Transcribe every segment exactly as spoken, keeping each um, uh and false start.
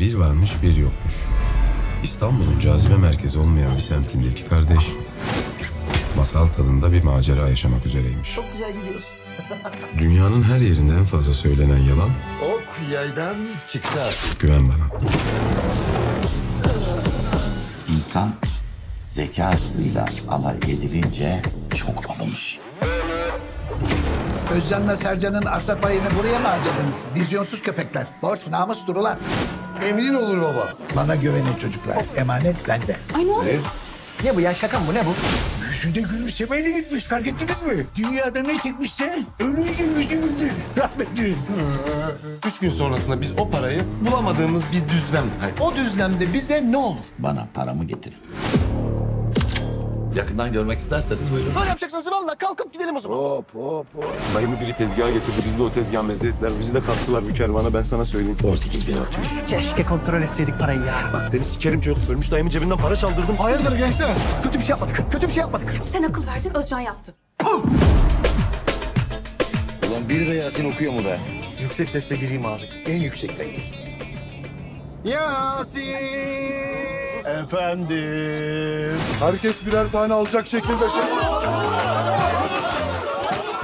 Bir varmış bir yokmuş. İstanbul'un cazibe merkezi olmayan bir semtindeki kardeş masal tadında bir macera yaşamak üzereymiş. Çok güzel gidiyoruz. Dünyanın her yerinde en fazla söylenen yalan... Ok yaydan çıktı. Güven bana. İnsan zekasıyla alay edilince çok alınır. Özcan'la Sercan'ın arsa payını buraya mı harcadınız? Vizyonsuz köpekler. Borç namustur ulan. Emrin olur baba. Bana güvenin çocuklar. Emanet bende. Ay ne oldu? Ne bu ya, şaka mı bu, ne bu? Yüzünde gülümsemeyle gitmiş, fark ettiniz mi? Dünyada ne çekmişse ölünce yüzü güldü. Rahmetli. Üç gün sonrasında biz o parayı bulamadığımız bir düzlem. Hayır. O düzlemde bize ne olur? Bana paramı getirin. Yakından görmek isterseniz buyurun. Böyle yapacaksınız valla, kalkıp gidelim o zaman. Hop hop hop. Dayımı biri tezgaha getirdi, biz de o tezgah mezzettiler. Bizi de kattılar bu kervana, ben sana söyleyeyim. on sekiz bin altı yüz. Keşke kontrol etseydik parayı ya. Bak seni sikerim çocuk, ölmüş dayımın cebinden para çaldırdım. Hayırdır gençler? Kötü bir şey yapmadık, kötü bir şey yapmadık. Sen akıl verdin, Özcan yaptı. Puh! Ulan biri de Yasin okuyor mu be? Yüksek sesle gireyim abi, en yüksekten gir. Yasin! Efendim. Herkes birer tane alacak şeklinde şey.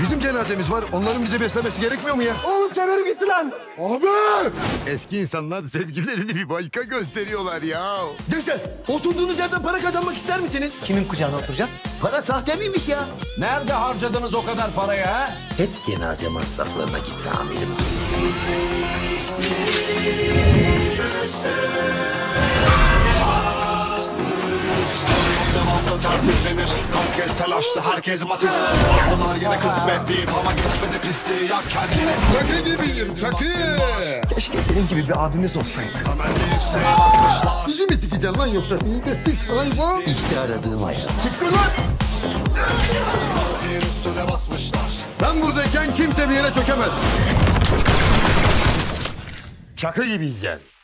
Bizim cenazemiz var. Onların bizi beslemesi gerekmiyor mu ya? Oğlum kemerim gitti lan. Abi. Eski insanlar sevgilerini bir başka gösteriyorlar ya. Gençler, oturduğunuz yerden para kazanmak ister misiniz? Kimin kucağına oturacağız? Para sahte miymiş ya? Nerede harcadınız o kadar parayı ha? Hep cenaze masraflarına gitti amirim. Tertiplenir, herkes telaşlı, herkes batız. Anılar yine kısmet deyip ama geçmedi pisliği, yak kendini. Çakı gibiyim, çakı. Keşke senin gibi bir abimiz olsaydı. Bizi mi sikeceksin lan yoksa? İyi de siz hayvan. İşte aradığım hayat. Çıktı lan! Ben buradayken kimse bir yere çökemez. Çakı gibiyiz yani.